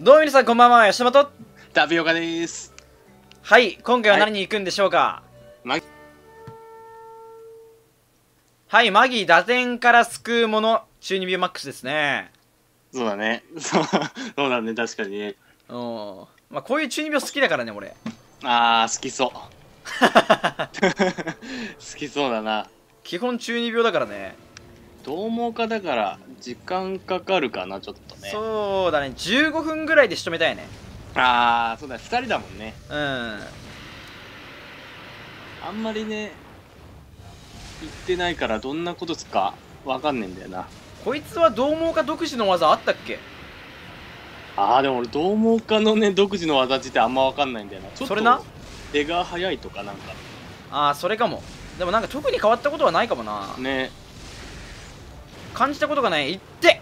どうも皆さんこんばんは、吉本タピオカです。はい、今回は何に行くんでしょうか。はい、マギー、打点から救うもの、中二病マックスですね。そうだね、そうだね、確かにね。お、まあこういう中二病好きだからね、俺。あー、好きそう。好きそうだな。基本中二病だからね。どうもかだから時間かかるかな、ちょっとね。そうだね、15分ぐらいで仕留めたいね。ああ、そうだ、2人だもんね。うん、あんまりね行ってないからどんなことすかわかんねえんだよな。こいつはどうもか独自の技あったっけ。ああ、でも俺どうもかのね独自の技ってあんまわかんないんだよな。ちょっとそれな、出が早いとかなんか。ああ、それかも。でもなんか特に変わったことはないかもな。ね、感じたことがない。いって、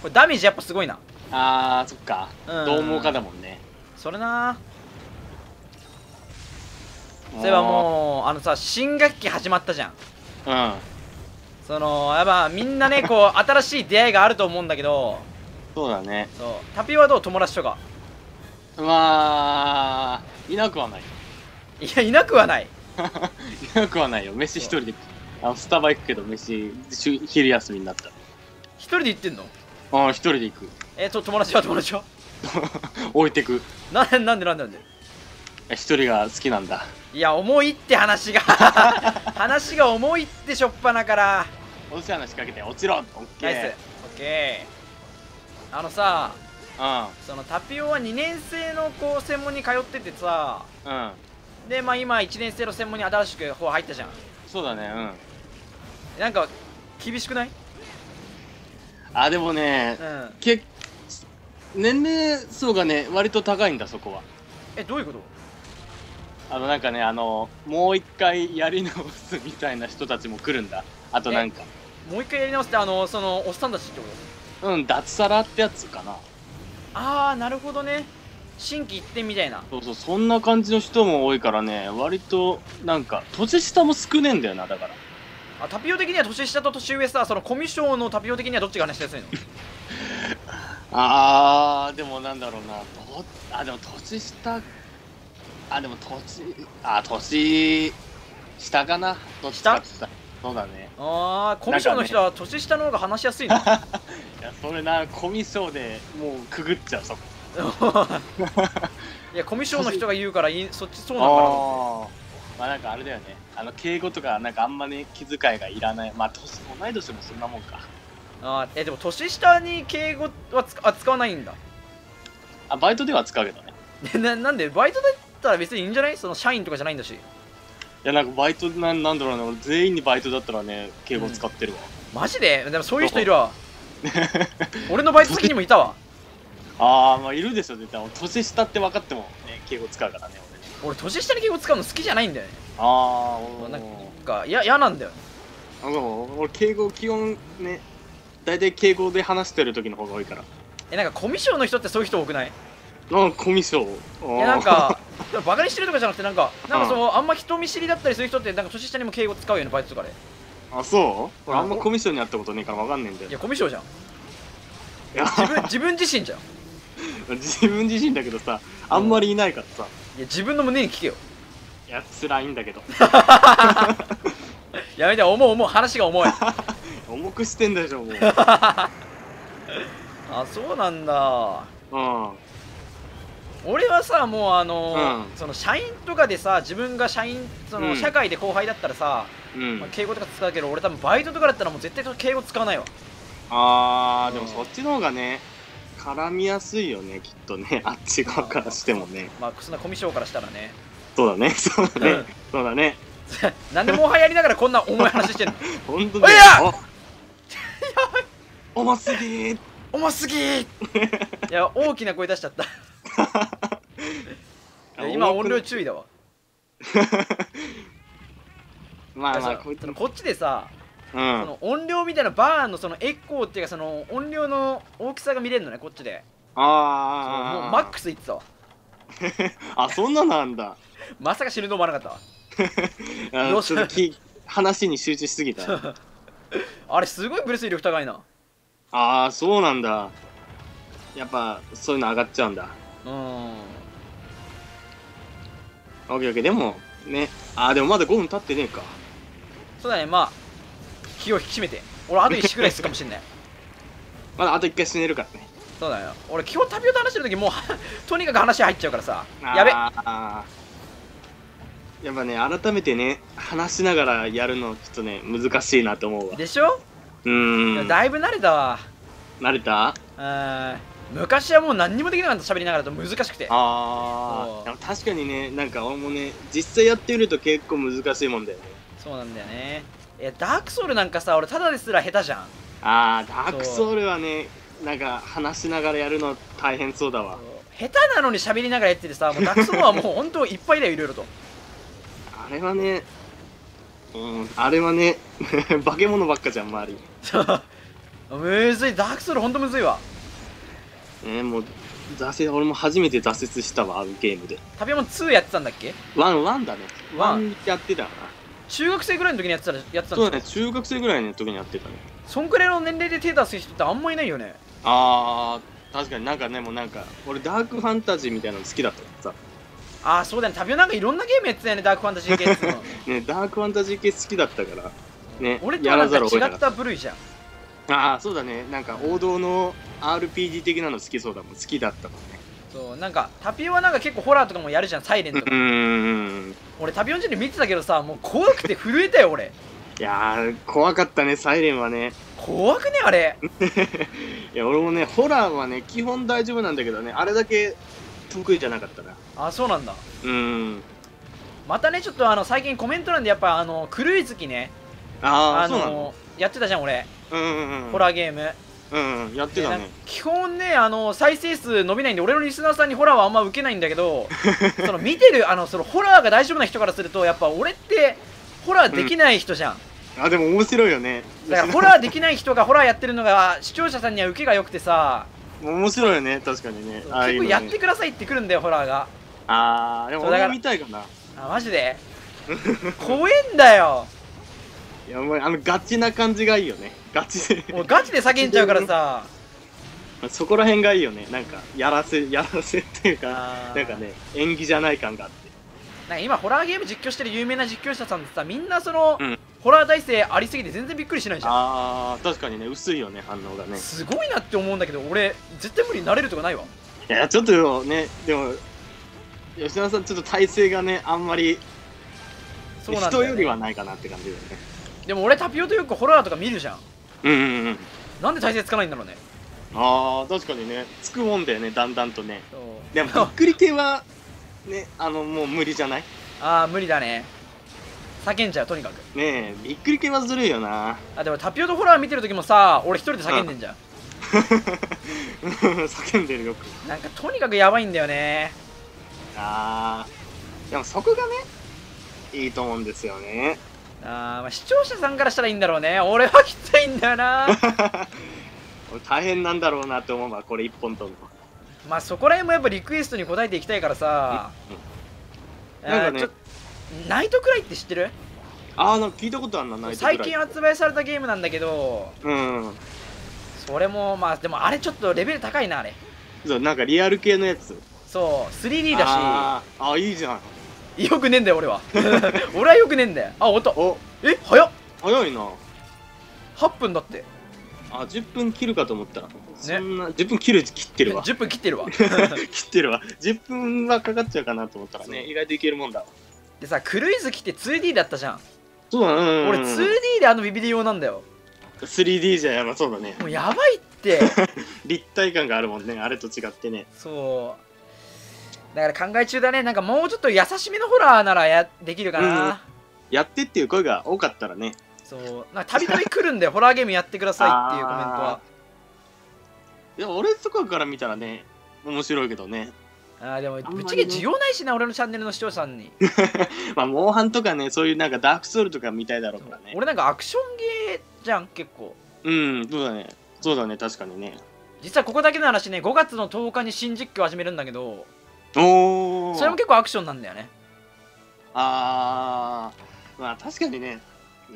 これダメージやっぱすごいな。あー、そっか、どうもかだもんね、それな。それはもうあのさ、新学期始まったじゃん。うん、そのやっぱみんなねこう新しい出会いがあると思うんだけど。そうだね。そう、タピはどう、友達とか。まあいなくはない。いや、いなくはない。いなくはないよ。飯一人で、スタバ行くけど、飯、昼休みになったら。一人で行ってんの。ああ、一人で行く。友達は、友達は置いてく。なんで一人が好きなんだ。いや、重いって話が。話が重いってしょっぱなから。落ち話しかけて、落ちろ。オッケー。ナイス。オッケー。あのさ、うん、そのタピオは2年生のこう専門に通っててさ、うん、で、まあ今1年生の専門に新しく入ったじゃん。そうだね、うん。なんか厳しくない？あ、でもね、うん、年齢層がね割と高いんだ、そこは。え、どういうこと？あのなんかね、もう一回やり直すみたいな人たちも来るんだ。あとなんかもう一回やり直すって、そのおっさんたちってこと？うん、脱サラってやつかな。ああ、なるほどね。新規一点みたいな。そうそう、そんな感じの人も多いからね、割となんか年下も少ねえんだよな。だから、あ、タピオ的には年下と年上さ、そのコミュ障のタピオ的にはどっちが話しやすいの？ああ、でもなんだろうな、あ、でも年下、あ、でも年下かな。年下、そうだね。ああ、コミュ障の人は年下の方が話しやすいの？いや、それな、コミュ障でもうくぐっちゃう、そこ。いや、コミュ障の人が言うからそっちそうなのかなと思って。まあなんかあれだよね、敬語とかなんかあんまね気遣いがいらない。まあ同い年もそんなもんか。あ、でも年下に敬語は使わないんだ。あ、バイトでは使うけどね。なんでバイトだったら別にいいんじゃない？その社員とかじゃないんだし。いや、なんかバイトなんだろうね、俺全員にバイトだったらね敬語使ってるわ、うん、マジで。でもそういう人いるわ。俺のバイト先にもいたわ。ああ、まあいるでしょ絶対。年下って分かってもね敬語使うからね。俺年下に敬語使うの好きじゃないんだよね。ああ、なんか嫌なんだよ。あ、そう、俺敬語基本ね大体敬語で話してる時の方が多いから。なんかコミュ障の人ってそういう人多くない？うん、コミュ障。なんかバカにしてるとかじゃなくて、なんかそう、あんま人見知りだったりする人ってなんか年下にも敬語使うよね、バイトとかで。あ、そう？俺あんまコミュ障にあったことねえから分かんねえんだよ。いや、コミュ障じゃん。自分自身じゃん。自分自身だけどさ、あんまりいないからさ、うん、いや、自分の胸に聞けよ。いや、辛いんだけど。やめて、重い、話が重い。重くしてんだじゃん、もう。あ、そうなんだ。うん、俺はさ、もううん、その社員とかでさ、自分が社員、その、うん、社会で後輩だったらさ、うん、まあ敬語とか使うけど、俺多分バイトとかだったらもう絶対敬語使わないわ。あー、でもそっちの方がね絡みやすいよね、きっとね、あっち側からしてもね。まあそんなコミュ障からしたらね。そうだね、そうだね、そうだね。なんでもはやりながらこんな重い話してんの？本当だよ。重すぎー、重すぎー。いや、大きな声出しちゃった。今音量注意だわ。まあまあこっちでさ、うん、その音量みたいなバーのそのエコーっていうか、その音量の大きさが見れるのね、こっちで。ああ、もうマックスいってたわ。あ、そんななんだ。まさか死ぬと思わなかったわ。ちょっと話に集中しすぎた。あれすごいブレス威力高いな。ああ、そうなんだ。やっぱそういうの上がっちゃうんだ。オッケーオッケー。でもね、でもまだ5分経ってねえか。そうだね、まあ気を引き締めて。俺あと1ぐらいするかもしれない。まだあと1回死ねるからね。そうだよ、俺基本タピオと話してる時もうとにかく話入っちゃうからさ、やべっ。やっぱね、改めてね話しながらやるのちょっとね難しいなと思うわ。でしょ。だいぶ慣れたわ。慣れた。昔はもう何にもできなかった、喋りながらと難しくて。確かにね、なんか俺もね実際やってみると結構難しいもんだよね。そうなんだよね。いや、ダークソウルなんかさ、俺ただですら下手じゃん。ダークソウルはねなんか話しながらやるの大変そうだわ。下手なのに喋りながらやっててさ、もうダークソウルはもう本当いっぱいだよ、いろいろと。あれはね、あれはね化け物ばっかじゃん周り。むずい、ダークソウルほんとむずいわ。もう挫折、俺も初めて挫折したわ、あのゲームで。タピオも2やってたんだっけ。1だね。1やってたかな。中学生ぐらいの時にやってたんだ。そうだね、中学生ぐらいの時にやってたね。そんくらいの年齢で手出す人ってあんまいないよね。確かになんかね、もうなんか俺ダークファンタジーみたいなの好きだったさ。そうだね、タピオなんかいろんなゲームやってたよね、ダークファンタジー系っての。ね、ダークファンタジー系好きだったからね、俺とはなんか違った部類じゃん。そうだね、なんか王道の RPG 的なの好きそうだもん。好きだったもんね。そう、なんかタピオはなんか結構ホラーとかもやるじゃん、サイレンとか。俺タピオんちで見てたけどさ、もう怖くて震えたよ俺。いやー怖かったね、サイレンはね。怖くねあれ。いや俺もねホラーはね基本大丈夫なんだけどね、あれだけ得意じゃなかったな。そうなんだ。またね、ちょっと最近コメント欄でやっぱ狂い月ね、やってたじゃん俺、ホラーゲーム。やってたね。基本ね再生数伸びないんで、俺のリスナーさんにホラーはあんま受けないんだけど、その見てるそのホラーが大丈夫な人からするとやっぱ俺ってホラーできない人じゃん。でも面白いよね。だからホラーできない人がホラーやってるのが視聴者さんには受けが良くてさ、面白いよね。確かにね、結構やってくださいってくるんだよホラーが。でも俺見たいかな。マジで怖えんだよ。いやもうガチな感じがいいよね。ガチで叫んじゃうからさ、そこら辺がいいよね。なんかやらせっていうか、なんかね演技じゃない感があって、なんか今ホラーゲーム実況してる有名な実況者さんってさ、みんなその、ホラー体制ありすぎて全然びっくりしないじゃん。確かにね、薄いよね反応がね。すごいなって思うんだけど、俺絶対無理になれるとかないわ。いやちょっとね、でも吉田さんちょっと体勢がねあんまり人よりはないかなって感じだよね。でも俺タピオとよくホラーとか見るじゃん。なんで体勢つかないんだろうね。確かにね、つくもんだよね、だんだんとね。でもびっくり系はね、もう無理じゃない。無理だね、叫んじゃうとにかくね。えびっくり系はずるいよな。でもタピオとホラー見てる時もさ、俺一人で叫んでんじゃん。叫んでるよく。なんかとにかくやばいんだよね。でもそこがねいいと思うんですよね。まあ、視聴者さんからしたらいいんだろうね。俺はきついんだよな。大変なんだろうなって思うわ、これ一本とも。まあそこら辺もやっぱリクエストに応えていきたいからさ。なんかね、ナイトくらいって知ってる？なんか聞いたことあるな、ナイトくらい。最近発売されたゲームなんだけど、それもまあでもあれちょっとレベル高いなあれ。そう、なんかリアル系のやつ。そう 3D だし。いいじゃん。よくねえんだよ俺は。俺はよくねえんだよ。終わった。え、早いな。8分だって。10分切るかと思ったら、そんな10分切ってるわ。10分切ってるわ。10分はかかっちゃうかなと思ったらね、意外といけるもんだ。でさ、狂い月って 2D だったじゃん。そうだね。俺 2D でビビリ用なんだよ。 3D じゃやばそうだね。もうやばいって。立体感があるもんね、あれと違ってね。そうだから考え中だね。なんかもうちょっと優しめのホラーならできるかな。やってっていう声が多かったらね。そう、たびたび来るんでホラーゲームやってくださいっていうコメントは。でも俺とかから見たらね面白いけどね。でもぶっちゃけ需要ないしな、俺のチャンネルの視聴者さんに。まあモンハンとかね、そういうなんかダークソウルとかみたいだろうからね。俺なんかアクションゲーじゃん結構。そうだね、そうだね、確かにね。実はここだけの話ね、5月の10日に新実況始めるんだけど、それも結構アクションなんだよね。まあ確かにね、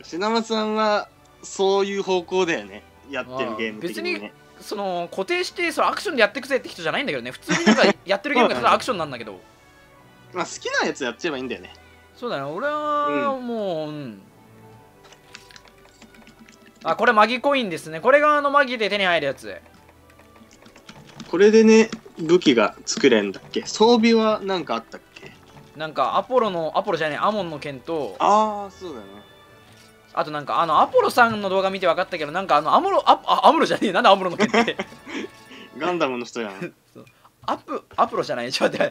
吉永さんはそういう方向だよね、やってるゲーム的にね。別にその固定してそれアクションでやってくぜって人じゃないんだけどね。普通になんかやってるゲームがただアクションなんだけどまあ好きなやつやっちゃえばいいんだよね。そうだね、俺はもう、うん、あ、これマギコインですね。これがあのマギで手に入るやつ。これでね武器が作れんだっけ。装備は何かあったっけ。なんかアポロじゃない、アモンの剣と、ああそうだよね。あとなんかあのアポロさんの動画見て分かったけど、なんかあのアムロじゃねえ、なんでアムロの剣ってガンダムの人やんアプロじゃない、ちょっと待っ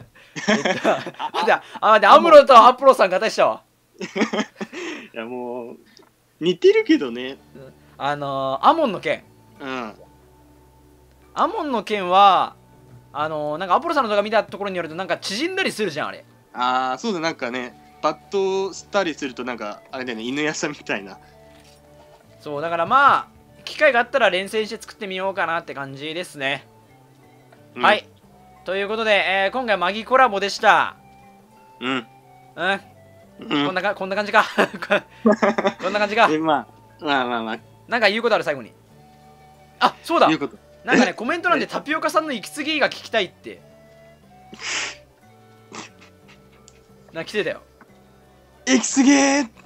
てアムロとアプロさんが出したわいやもう似てるけどね。アモンの剣、うん、アモンの剣はなんかアポロさんの動画見たところによるとなんか縮んだりするじゃんあれ。ああそうだ、なんかねパッとしたりするとなんかあれだよね、犬やさみたいな。そうだからまあ機会があったら連戦して作ってみようかなって感じですね、うん、はい、ということで、今回マギコラボでした。うんうん、こんな感じかこんな感じかまあなんか言うことある最後に。あ、そうだ、なんかねコメント欄でタピオカさんの息継ぎが聞きたいってなんか来てたよ。行き過ぎー。